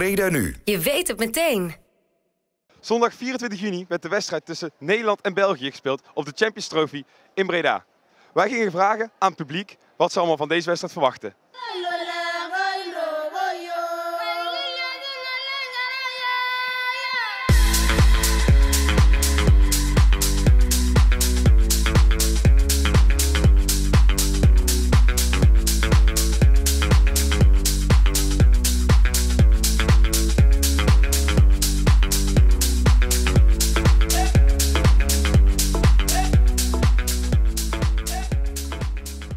Breda Nu. Je weet het meteen. Zondag 24 juni werd de wedstrijd tussen Nederland en België gespeeld op de Champions Trophy in Breda. Wij gingen vragen aan het publiek wat ze allemaal van deze wedstrijd verwachten.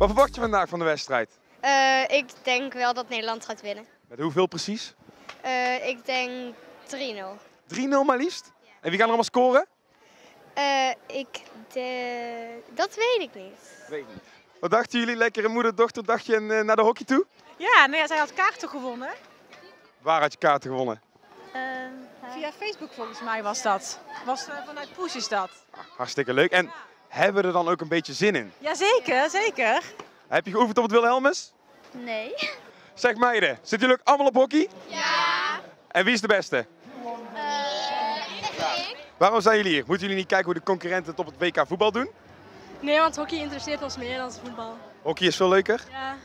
Wat verwacht je vandaag van de wedstrijd? Ik denk wel dat Nederland gaat winnen. Met hoeveel precies? Ik denk 3-0. 3-0 maar liefst? Ja. En wie gaan er allemaal scoren? Dat weet ik niet. Weet niet. Wat dachten jullie? Lekkere moeder-dochter dagje naar de hockey toe? Ja, nou ja, zij had kaarten gewonnen. Waar had je kaarten gewonnen? Via Facebook volgens mij was dat. Vanuit Push is dat. Ah, hartstikke leuk. En... ja. Hebben we er dan ook een beetje zin in? Jazeker, ja. Zeker. Heb je geoefend op het Wilhelmus? Nee. Zeg meiden, zitten jullie ook allemaal op hockey? Ja. En wie is de beste? Ja. Waarom zijn jullie hier? Moeten jullie niet kijken hoe de concurrenten het op het WK voetbal doen? Nee, want hockey interesseert ons meer dan voetbal. Hockey is veel leuker? Ja.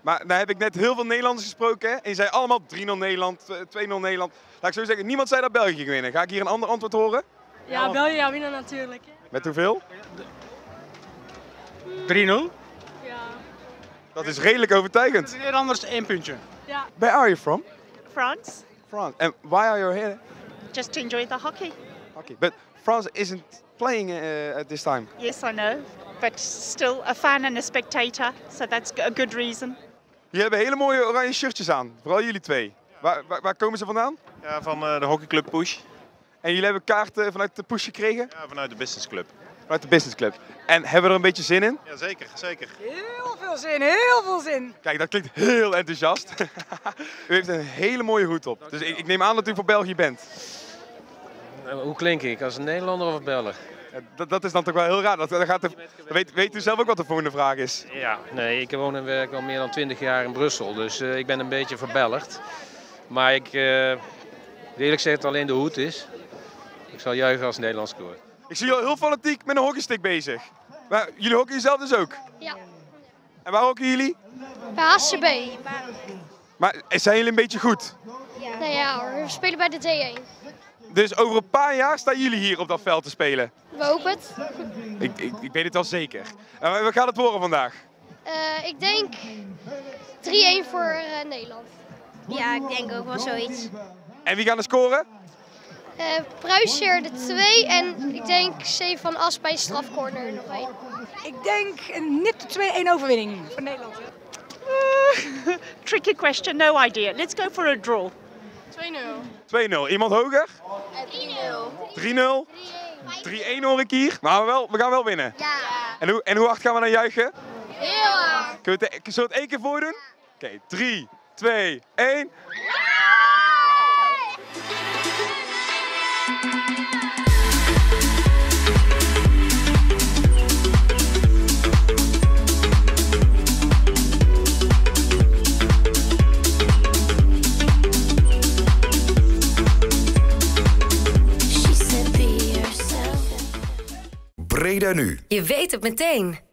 Maar nou heb ik net heel veel Nederlanders gesproken hè? En je zei allemaal 3-0 Nederland, 2-0 Nederland. Laat ik zo zeggen, niemand zei dat België ging winnen. Ga ik hier een ander antwoord horen? Ja, België gaat winnen natuurlijk. Met hoeveel? 3-0. Ja. Dat is redelijk overtuigend. Het is weer anders één puntje. Ja. Where are you from? France. France. And why are you here? Just to enjoy the hockey. Hockey. But France isn't playing at this time. Yes, I know. But still a fan and a spectator. So that's a good reason. Jullie hebben hele mooie oranje shirtjes aan. Vooral jullie twee. Waar komen ze vandaan? Ja, van de hockeyclub Push. En jullie hebben kaarten vanuit de Push gekregen? Ja, vanuit de Business Club. Vanuit de Business Club. En hebben we er een beetje zin in? Ja, zeker, zeker. Heel veel zin, heel veel zin. Kijk, dat klinkt heel enthousiast. Ja. U heeft een hele mooie hoed op. Dus ik neem aan dat u voor België bent. Hoe klink ik? Als een Nederlander of een Belg? Ja, dat is dan toch wel heel raar. Weet u zelf ook wat de volgende vraag is? Ja, nee, ik woon en werk al meer dan 20 jaar in Brussel. Dus ik ben een beetje verbelgd. Maar ik wil eerlijk zeggen dat alleen de hoed is. Ik zal juichen als Nederlands scoort. Ik zie jullie heel fanatiek met een hockeystick bezig. Maar jullie hockeyen zelf dus ook? Ja. En waar hockeyen jullie? Bij HCB. Maar zijn jullie een beetje goed? Ja. Nee, ja hoor, we spelen bij de D1. Dus over een paar jaar staan jullie hier op dat veld te spelen? We hopen het. Ik weet het al zeker. En we gaan het horen vandaag. Ik denk 3-1 voor Nederland. Ja, ik denk ook wel zoiets. En wie gaan er scoren? Pruisjeer de 2 en ik denk 7 van As bij strafcorner nog één. Ik denk een nipte 2-1 overwinning voor Nederland. Tricky question, no idea. Let's go for a draw. 2-0. 2-0. Iemand hoger? 3-0. 3-1 hoor ik hier. Maar we gaan wel winnen. Ja. En hoe hard gaan we dan juichen? Heel hard. Zullen we het één keer voordoen? Ja. Oké, 3, 2, 1. Breda Nu. Je weet het meteen.